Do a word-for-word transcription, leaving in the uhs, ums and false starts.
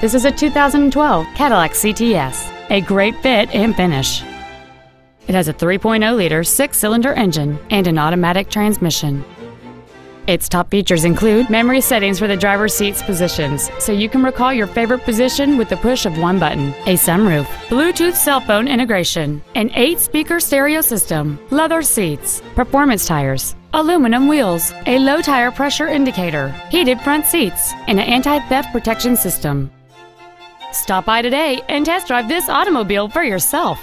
This is a two thousand twelve Cadillac C T S, a great fit and finish. It has a three point oh liter six-cylinder engine and an automatic transmission. Its top features include memory settings for the driver's seat's positions, so you can recall your favorite position with the push of one button, a sunroof, Bluetooth cell phone integration, an eight-speaker stereo system, leather seats, performance tires, aluminum wheels, a low tire pressure indicator, heated front seats, and an anti-theft protection system. Stop by today and test drive this automobile for yourself.